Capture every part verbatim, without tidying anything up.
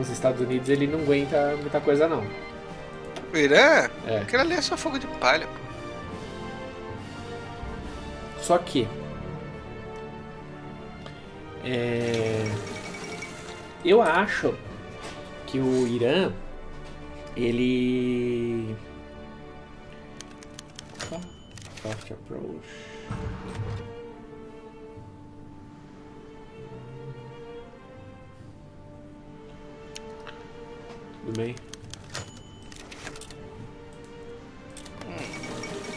os Estados Unidos, ele não aguenta muita coisa, não. O Irã? É. Aquilo ali é só fogo de palha, pô. Só que... É... Eu acho que o Irã, ele... Soft approach... Tudo bem?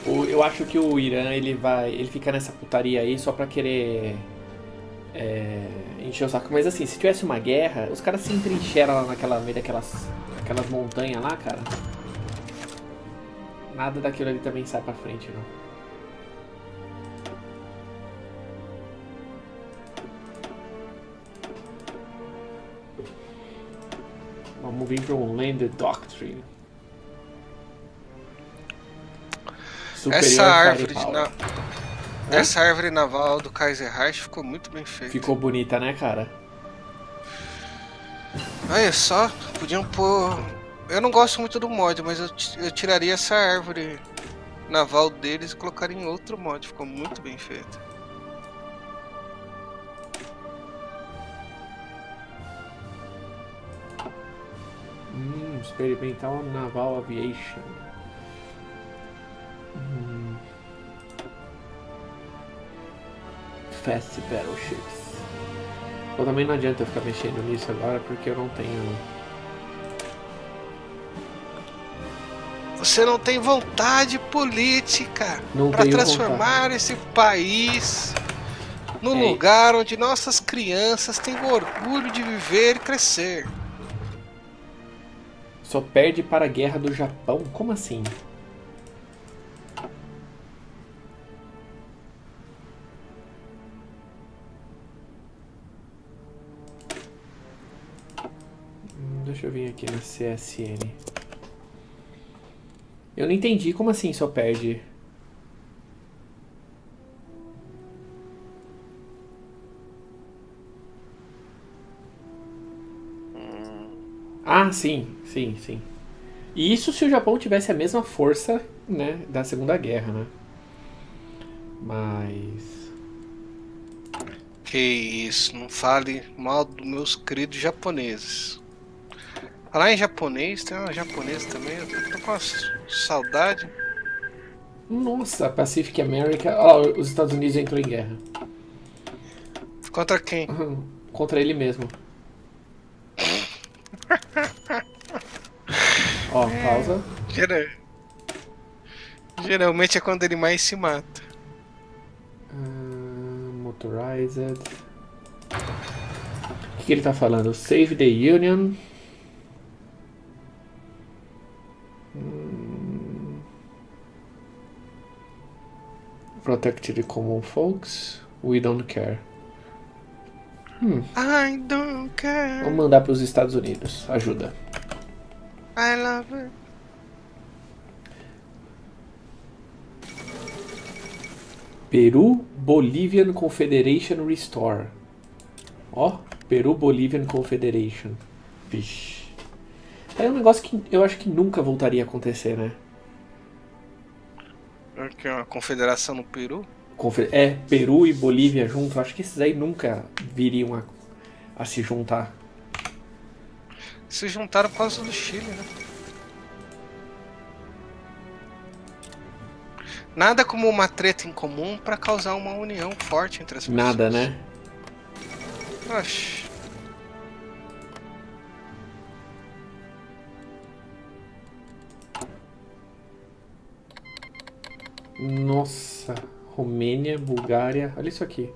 O, eu acho que o Irã, ele vai, ele fica nessa putaria aí só pra querer é, encher o saco. Mas assim, se tivesse uma guerra, os caras se entrincheram lá naquela, meio daquelas aquelas montanhas lá, cara. Nada daquilo ali também sai pra frente, não. Vamos vir para um Land Doctrine. Superior. Essa árvore, na... Essa árvore naval do Kaiserreich ficou muito bem feita. Ficou bonita, né, cara? Olha só, podiam pôr... Eu não gosto muito do mod, mas eu, eu tiraria essa árvore naval deles e colocaria em outro mod. Ficou muito bem feita. Hum, experimental naval aviation. Hum. Fast battleships. Ou também não adianta eu ficar mexendo nisso agora porque eu não tenho. Você não tem vontade política para transformar vontade. Esse país num é. lugar onde nossas crianças têm orgulho de viver e crescer. Só perde para a guerra do Japão? Como assim? Deixa eu vir aqui na C S N. Eu não entendi. Como assim só perde? Ah, sim, sim, sim. E isso se o Japão tivesse a mesma força, né, da Segunda Guerra, né? Mas... Que isso, não fale mal dos meus queridos japoneses. Falar em japonês, tem uma japonesa também, eu tô com uma saudade. Nossa, Pacific America... Ó, oh, os Estados Unidos entrou em guerra. Contra quem? Contra ele mesmo. Ó, é, pausa. Geral... Geralmente é quando ele mais se mata. Uh, motorized. O que, que ele tá falando? Save the Union. Hmm. Protect the common folks. We don't care. Hum. I don't care. Vamos mandar para os Estados Unidos. Ajuda. I love it. Peru Bolivian Confederation Restore. Ó, Peru Bolivian Confederation. Vixe. É um negócio que eu acho que nunca voltaria a acontecer, né? É que é uma confederação no Peru? É, Peru e Bolívia junto. Acho que esses aí nunca viriam a, a se juntar. Se juntaram por causa do Chile, né? Nada como uma treta em comum pra causar uma união forte entre as pessoas. Nada, né? Oxi. Nossa. Romênia, Bulgária, olha isso aqui.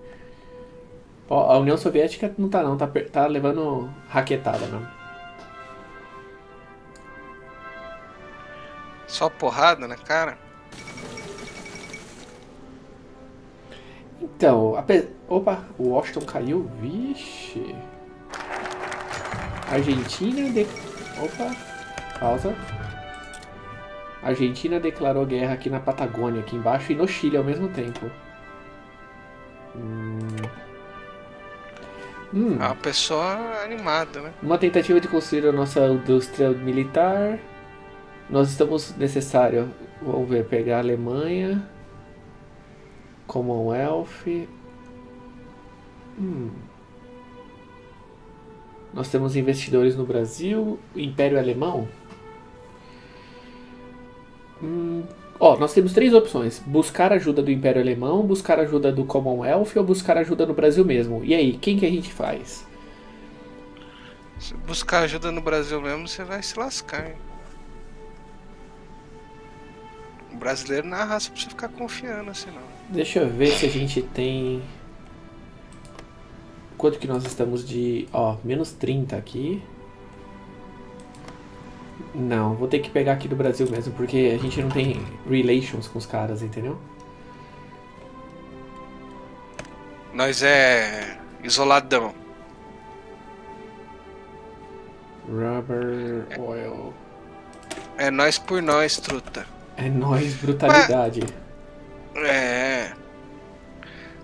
Ó, a União Soviética não tá não, tá, tá levando raquetada mesmo. Só porrada, né, cara? Então, a pe... opa, o Washington caiu, vixe. Argentina de... Opa, pausa. A Argentina declarou guerra aqui na Patagônia, aqui embaixo, e no Chile ao mesmo tempo. Hum. Hum. A pessoa animada, né? Uma tentativa de construir a nossa indústria militar. Nós estamos necessário. Vamos ver, pegar a Alemanha. Commonwealth. Hum. Nós temos investidores no Brasil. Império Alemão. Hum. Ó, nós temos três opções. Buscar ajuda do Império Alemão, buscar ajuda do Commonwealth ou buscar ajuda no Brasil mesmo. E aí, quem que a gente faz? Se buscar ajuda no Brasil mesmo, você vai se lascar, hein? O brasileiro na raça pra você ficar confiando assim, não. Deixa eu ver se a gente tem... Quanto que nós estamos de... Ó, menos trinta aqui. Não, vou ter que pegar aqui do Brasil mesmo, porque a gente não tem relations com os caras, entendeu? Nós é isoladão. Rubber, é. Oil. É nós por nós, truta. É nós, brutalidade. Mas... É.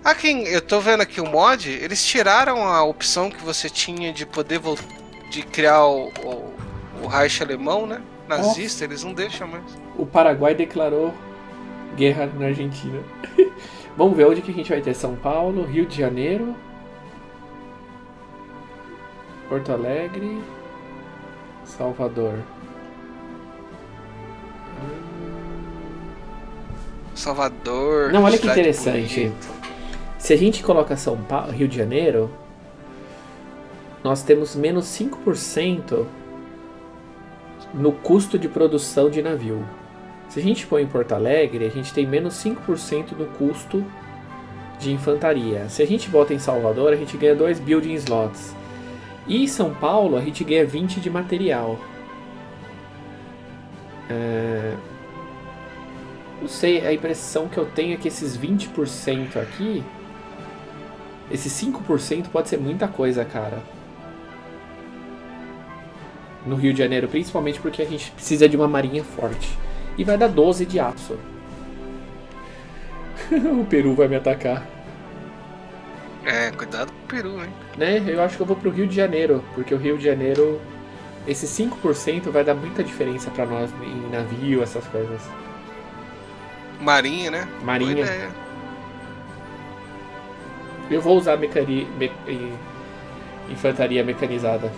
Aqui, eu tô vendo aqui o mod, eles tiraram a opção que você tinha de poder voltar, de criar o... o... o Reich alemão, né? Nazista, oh. Eles não deixam mais. O Paraguai declarou guerra na Argentina. Vamos ver onde que a gente vai ter. São Paulo, Rio de Janeiro, Porto Alegre, Salvador. Salvador. Não, olha que interessante. Se a gente coloca São Paulo, Rio de Janeiro, nós temos menos cinco por cento no custo de produção de navio. Se a gente põe em Porto Alegre, a gente tem menos cinco por cento no custo de infantaria. Se a gente bota em Salvador, a gente ganha dois building slots. E em São Paulo, a gente ganha vinte de material. É... Não sei, a impressão que eu tenho é que esses vinte por cento aqui... Esses cinco por cento pode ser muita coisa, cara. No Rio de Janeiro, principalmente porque a gente precisa de uma marinha forte. E vai dar doze de aço. O Peru vai me atacar. É, cuidado com o Peru, hein? Né? Eu acho que eu vou pro Rio de Janeiro. Porque o Rio de Janeiro... Esse cinco por cento vai dar muita diferença pra nós em navio, essas coisas. Marinha, né? Marinha. Eu vou usar mecani... me... infantaria mecanizada.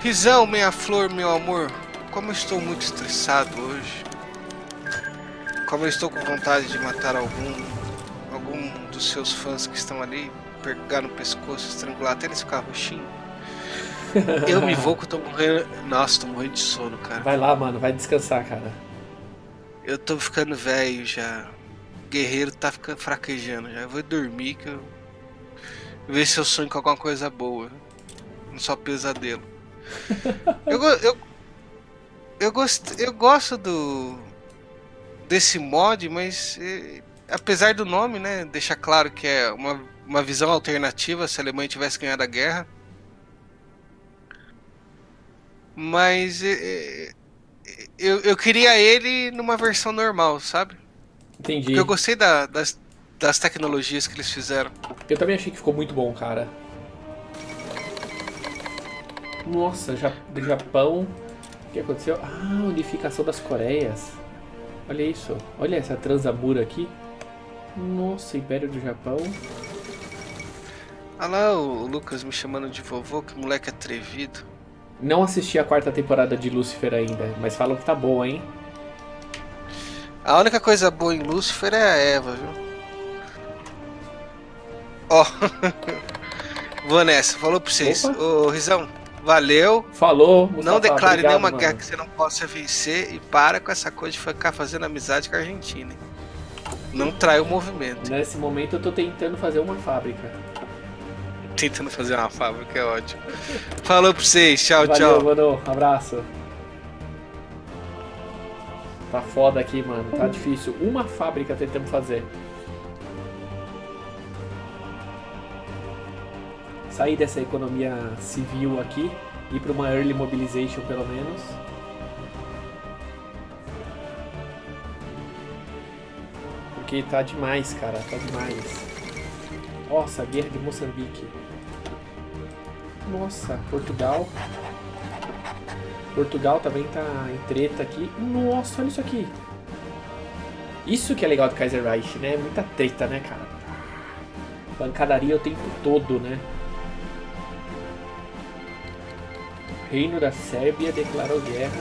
Rizzao, minha flor, meu amor, como eu estou muito estressado hoje. Como eu estou com vontade de matar algum algum dos seus fãs que estão ali, pegar no pescoço, estrangular até eles ficar roxinho. Eu me vou que eu tô morrendo. Nossa, tô morrendo de sono, cara. Vai lá, mano, vai descansar, cara. Eu tô ficando velho já. O guerreiro tá ficando fraquejando já. Eu vou dormir que eu. Ver se eu sonho com alguma coisa boa. Não só pesadelo. eu, eu, eu, gost, eu gosto do desse mod, mas eh, apesar do nome, né, deixa claro que é uma, uma visão alternativa se a Alemanha tivesse ganhado a guerra. Mas eh, eu, eu queria ele numa versão normal, sabe? Entendi. Porque eu gostei da, das, das tecnologias que eles fizeram. Eu também achei que ficou muito bom, cara. Nossa, do Japão. O que aconteceu? Ah, unificação das Coreias. Olha isso. Olha essa Transamura aqui. Nossa, Império do Japão. Olha lá o Lucas me chamando de vovô. Que moleque atrevido. Não assisti a quarta temporada de Lucifer ainda. Mas falam que tá boa, hein? A única coisa boa em Lucifer é a Eva, viu? Ó. Oh. Vou nessa. Falou pra vocês. Opa. Ô, Rizzao. Valeu. Falou. Mustafa, não declare obrigado, nenhuma mano. Guerra que você não possa vencer e para com essa coisa de ficar fazendo amizade com a Argentina. Não trai o movimento. Nesse momento eu tô tentando fazer uma fábrica. Tentando fazer uma fábrica, é ótimo. Falou pra vocês. Tchau, valeu, tchau. Valeu, mano. Abraço. Tá foda aqui, mano. Tá hum. difícil. Uma fábrica tentamos fazer. Sair dessa economia civil aqui, ir para uma early mobilization pelo menos. Porque tá demais, cara, tá demais. Nossa, a guerra de Moçambique. Nossa, Portugal. Portugal também tá em treta aqui. Nossa, olha isso aqui. Isso que é legal do Kaiserreich, né? Muita treta, né, cara? Pancadaria o tempo todo, né? Reino da Sérbia declarou guerra.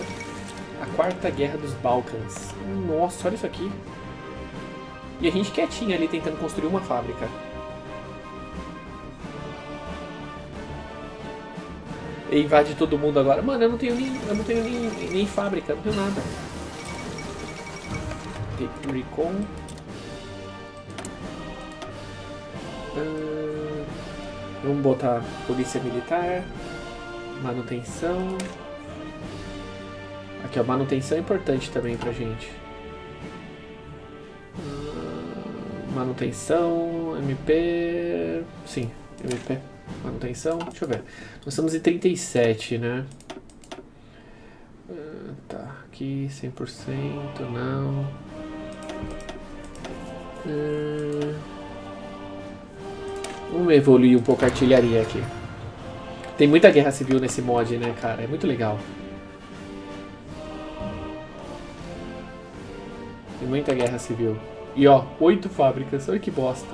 A quarta guerra dos Balcãs. Nossa, olha isso aqui. E a gente quietinha ali tentando construir uma fábrica. E invade todo mundo agora. Mano, eu não tenho nem, eu não tenho nem, nem fábrica, não tenho nada. Take recon. Hum, vamos botar polícia militar. Manutenção. Aqui, ó, manutenção é importante também pra gente. Manutenção, M P... Sim, M P. Manutenção, deixa eu ver. Nós estamos em trinta e sete, né? Tá, aqui cem por cento, não. Vamos evoluir um pouco a artilharia aqui. Tem muita guerra civil nesse mod, né, cara? É muito legal. Tem muita guerra civil. E ó, oito fábricas. Olha que bosta.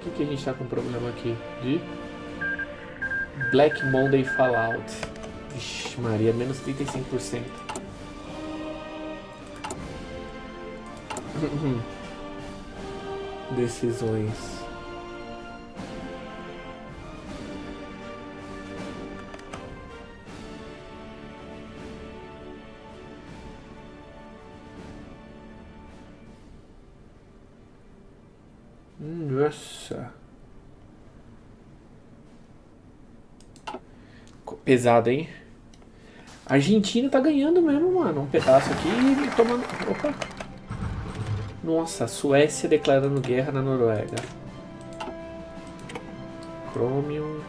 O que, que a gente tá com problema aqui? De Black Monday Fallout. Vixe, Maria, menos trinta e cinco por cento. Decisões. Nossa. Pesado, hein? A Argentina tá ganhando mesmo, mano. Um pedaço aqui e tomando... Opa. Nossa, Suécia declarando guerra na Noruega. Chromium.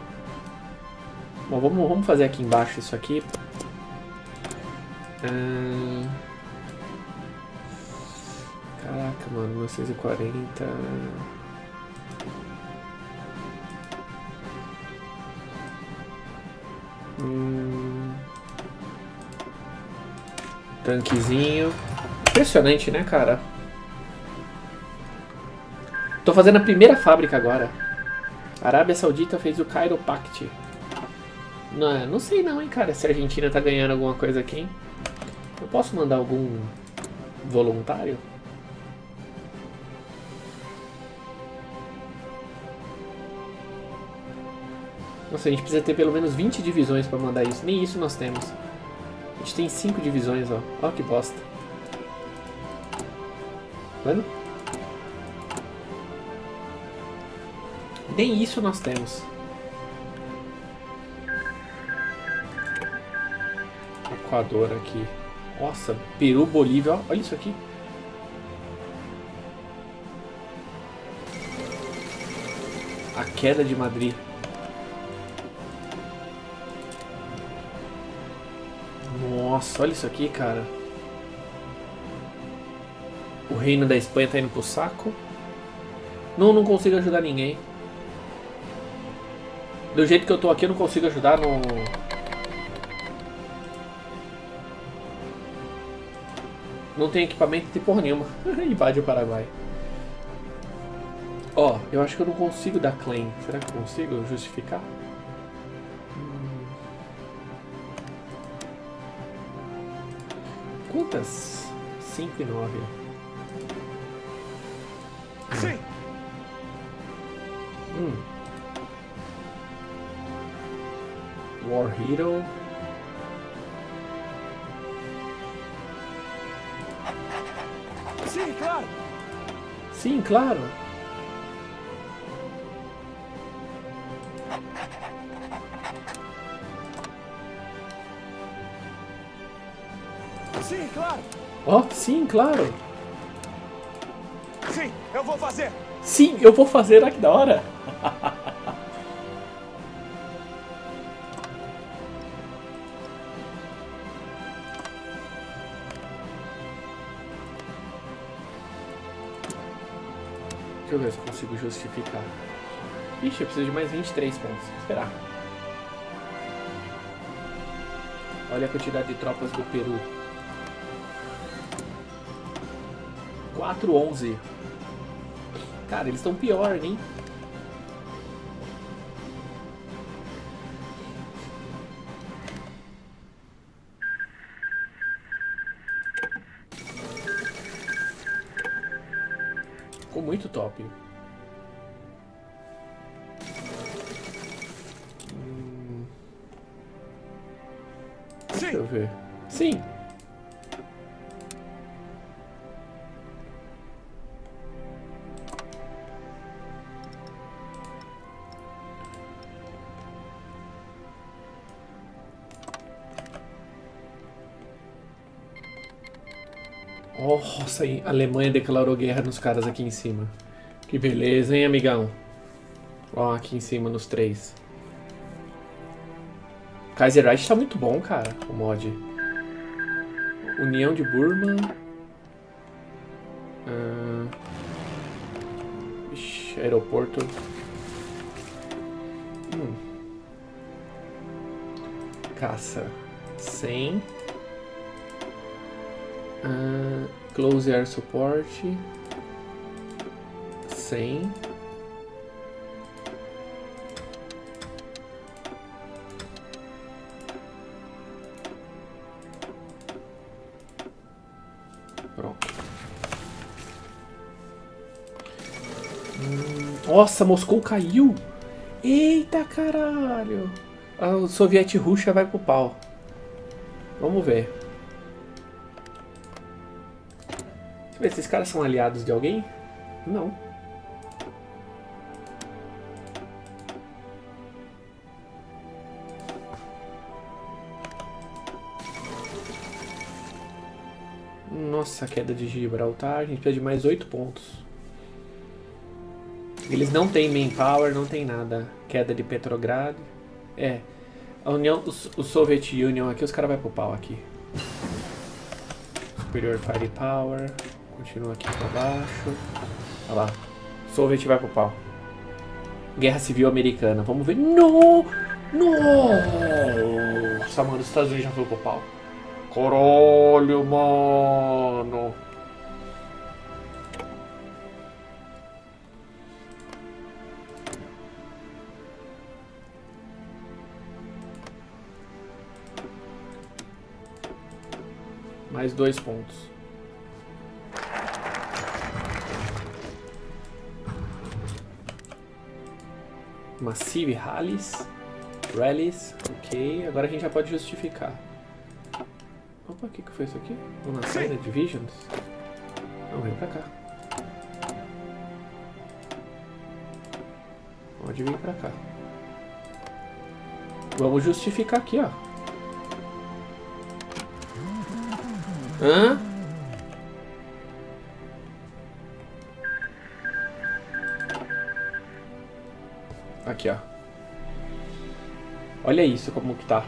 Bom, vamos, vamos fazer aqui embaixo isso aqui. Hum... Caraca, mano, mil novecentos e quarenta... Hum... Tanquezinho. Impressionante, né, cara? Tô fazendo a primeira fábrica agora. A Arábia Saudita fez o Cairo Pact. Não, não sei não, hein, cara, se a Argentina tá ganhando alguma coisa aqui, hein? Eu posso mandar algum voluntário? Nossa, a gente precisa ter pelo menos vinte divisões pra mandar isso. Nem isso nós temos. A gente tem cinco divisões, ó. Ó que bosta. Mano. Nem isso nós temos. Equador aqui. Nossa, Peru, Bolívia, ó. Olha isso aqui. A queda de Madrid. Nossa, olha isso aqui, cara. O reino da Espanha tá indo pro saco. Não, não consigo ajudar ninguém. Do jeito que eu tô aqui, eu não consigo ajudar no... Não tem equipamento de porra nenhuma. Invade o Paraguai. Ó, eu acho que eu não consigo dar claim. Será que eu consigo justificar? Quantas? cinco e nove. Sim. Hum. War Hero. Sim, claro. Sim, claro. Sim, claro. Ó, oh, sim, claro. Sim, eu vou fazer. Sim, eu vou fazer. Olha que da hora. Deixa eu ver se eu consigo justificar. Ixi, eu preciso de mais vinte e três pontos. Será? Olha a quantidade de tropas do Peru. quatro, onze. Cara, eles estão pior, hein? Ficou muito top. Hum... Sim. Deixa eu ver. Sim. Nossa, a Alemanha declarou guerra nos caras aqui em cima. Que beleza, hein, amigão? Ó, aqui em cima, nos três. Kaiserreich tá muito bom, cara, o mod. União de Burma. Ah... Ixi, aeroporto. Hum. Caça. cem. Ah... Close Air Support, cem. Pronto. Hum, nossa, Moscou caiu! Eita caralho! A Soviet-Rússia vai pro pau. Vamos ver. Esses caras são aliados de alguém? Não. Nossa, queda de Gibraltar. A gente precisa de mais oito pontos. Eles não têm manpower, não tem nada. Queda de Petrogrado. É. A União, o Soviet Union aqui, os caras vão pro pau aqui. Superior Firepower. Continua aqui pra baixo. Olha lá. Soviet vai pro pau. Guerra Civil Americana. Vamos ver. No! No! Nossa, mano, os Estados Unidos já foi pro pau. Caralho, mano. Mais dois pontos. Massive Rallies, Rallies, ok, agora a gente já pode justificar. Opa, o que que foi isso aqui? Vamos na saída, Divisions? Não, vem pra cá. Pode vir pra cá. Vamos justificar aqui, ó. Hã? Aqui, ó. Olha isso como que tá.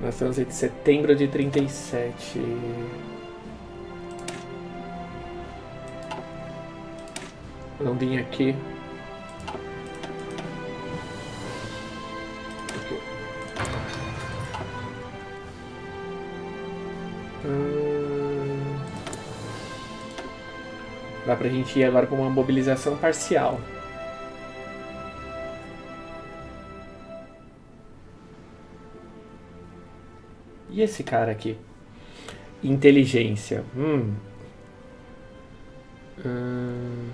Nós estamos em setembro de trinta e sete. Londinha aqui. Dá pra gente ir agora pra uma mobilização parcial. E esse cara aqui? Inteligência. Hum. Hum.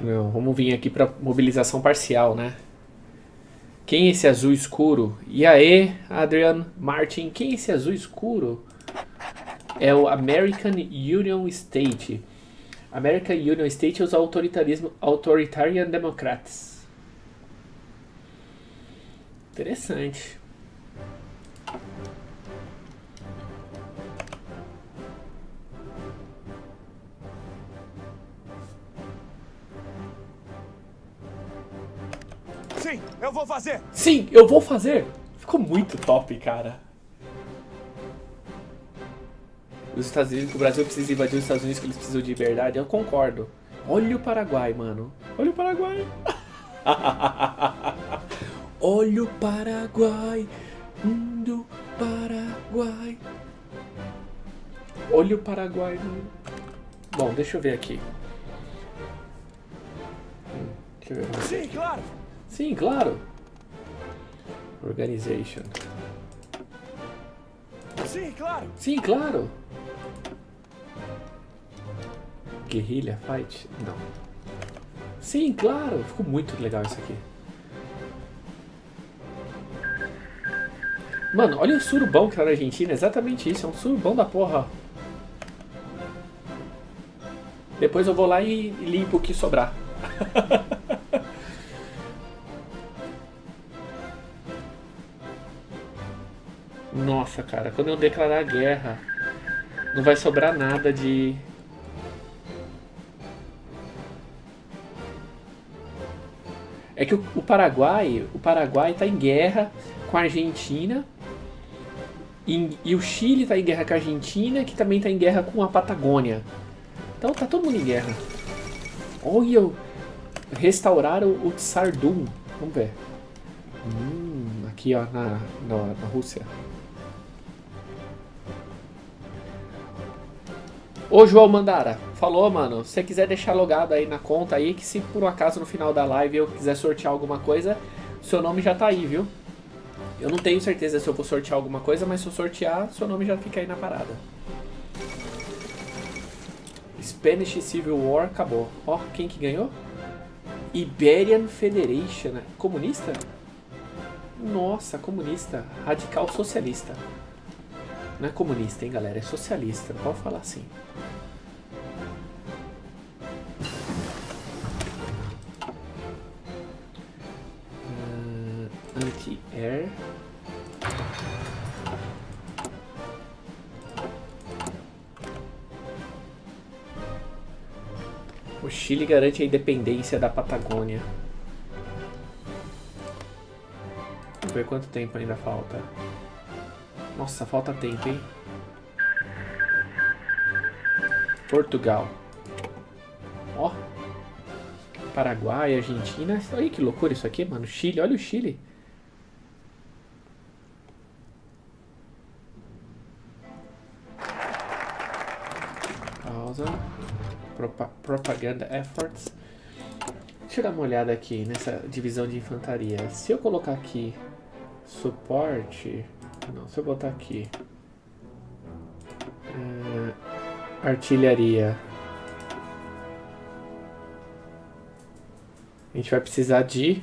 Não, vamos vir aqui pra mobilização parcial, né? Quem é esse azul escuro? E aí, Adrian Martin, quem é esse azul escuro? É o American Union State. American Union State é os autoritarismo, Authoritarian Democrats. Interessante. Eu vou fazer! Sim, eu vou fazer! Ficou muito top, cara. Os Estados Unidos, que o Brasil precisa invadir os Estados Unidos, que eles precisam de liberdade. Eu concordo. Olha o Paraguai, mano. Olha o Paraguai. Olha o Paraguai. Mundo Paraguai. Olha o Paraguai, mano. Bom, deixa eu ver aqui. Deixa eu ver. Sim, claro. Sim, claro. Organization. Sim, claro. Sim, claro. Guerrilha, fight? Não. Sim, claro. Ficou muito legal isso aqui. Mano, olha o surubão que tá na Argentina. Exatamente isso. É um surubão da porra. Depois eu vou lá e limpo o que sobrar. Nossa, cara, quando eu declarar guerra, não vai sobrar nada de... É que o, o Paraguai, o Paraguai tá em guerra com a Argentina, e, e o Chile tá em guerra com a Argentina, que também tá em guerra com a Patagônia. Então tá todo mundo em guerra. Olha, restauraram o Tsardum. Vamos ver. Hum, aqui, ó, na, na, na Rússia. Ô João Mandara, falou, mano, se você quiser deixar logado aí na conta aí, que se por um acaso no final da live eu quiser sortear alguma coisa, seu nome já tá aí, viu? Eu não tenho certeza se eu vou sortear alguma coisa, mas se eu sortear, seu nome já fica aí na parada. Spanish Civil War acabou. Ó, quem que ganhou? Iberian Federation. Comunista? Nossa, comunista. Radical socialista. Não é comunista, hein, galera? É socialista. Pode falar assim. Uh, Anti-air. O Chile garante a independência da Patagônia. Vamos ver quanto tempo ainda falta. Nossa, falta tempo, hein? Portugal. Ó. Paraguai, Argentina. Olha que loucura isso aqui, mano. Chile, olha o Chile. Pausa. Propa- propaganda efforts. Deixa eu dar uma olhada aqui nessa divisão de infantaria. Se eu colocar aqui suporte... Não, se eu botar aqui é, artilharia, a gente vai precisar de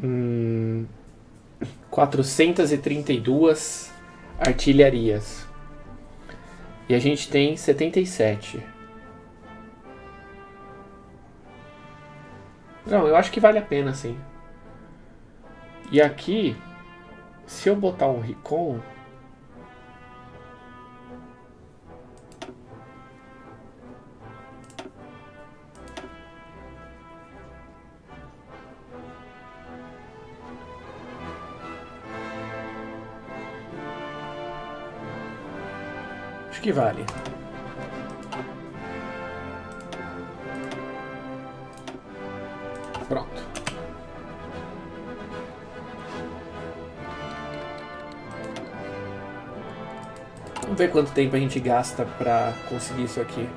hum, quatrocentas e trinta e duas artilharias e a gente tem setenta e sete. Não, eu acho que vale a pena, sim. E aqui, se eu botar um Recon, acho que vale. Pronto. Vamos ver quanto tempo a gente gasta pra conseguir isso aqui.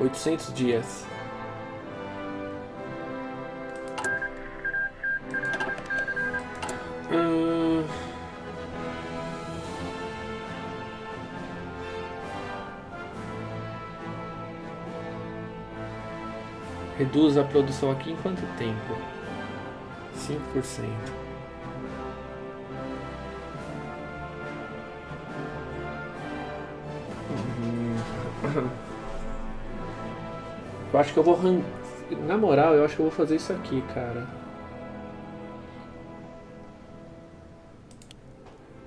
oitocentos dias. Hum... Reduz a produção aqui em quanto tempo? cinco por cento. Eu acho que eu vou... Ran... Na moral, eu acho que eu vou fazer isso aqui, cara.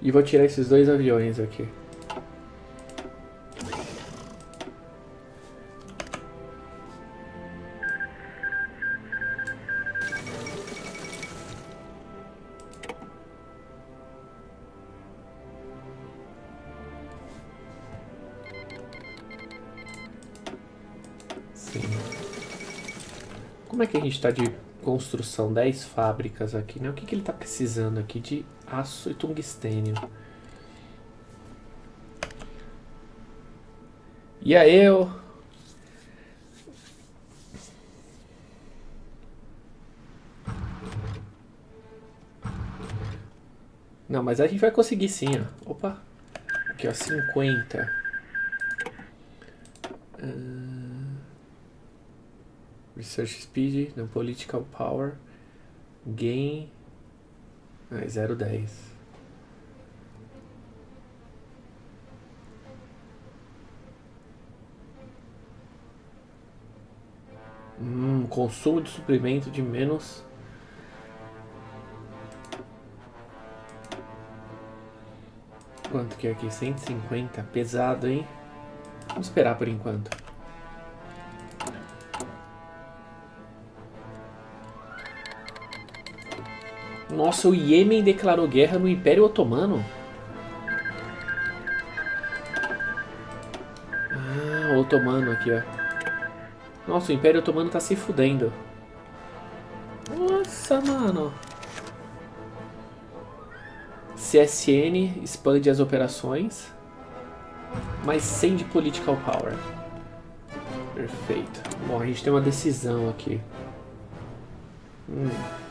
E vou tirar esses dois aviões aqui. Como é que a gente está de construção? dez fábricas aqui, né? O que, que ele está precisando aqui? De aço e tungstênio. E aí eu... Não, mas a gente vai conseguir sim, ó. Opa. Aqui, ó, cinquenta. Uh... Research Speed, não, Political Power. Gain. Ah, é zero dez. Hum, consumo de suprimento de menos... Quanto que é aqui? cento e cinquenta. Pesado, hein? Vamos esperar por enquanto. Nossa, o Iêmen declarou guerra no Império Otomano? Ah, o Otomano aqui, ó. Nossa, o Império Otomano tá se fudendo. Nossa, mano. C S N expande as operações, mas sem de political power. Perfeito. Bom, a gente tem uma decisão aqui. Hum. Hum.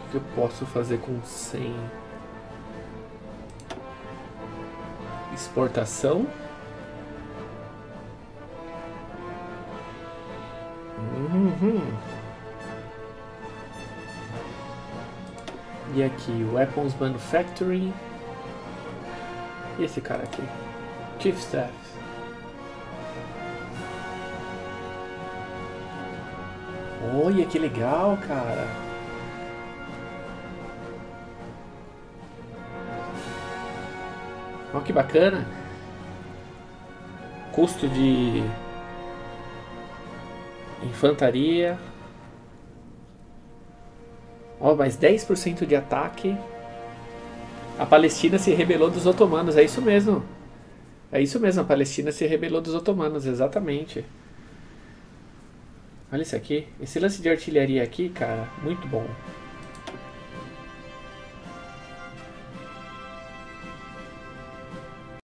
O que eu posso fazer com cem? Exportação. Uhum. E aqui, Weapons Manufacturing. E esse cara aqui, Chief Staff. Olha que legal, cara. Olha que bacana. Custo de... infantaria. Ó, oh, mais dez por cento de ataque. A Palestina se rebelou dos otomanos. É isso mesmo. É isso mesmo. A Palestina se rebelou dos otomanos. Exatamente. Olha isso aqui. Esse lance de artilharia aqui, cara. Muito bom.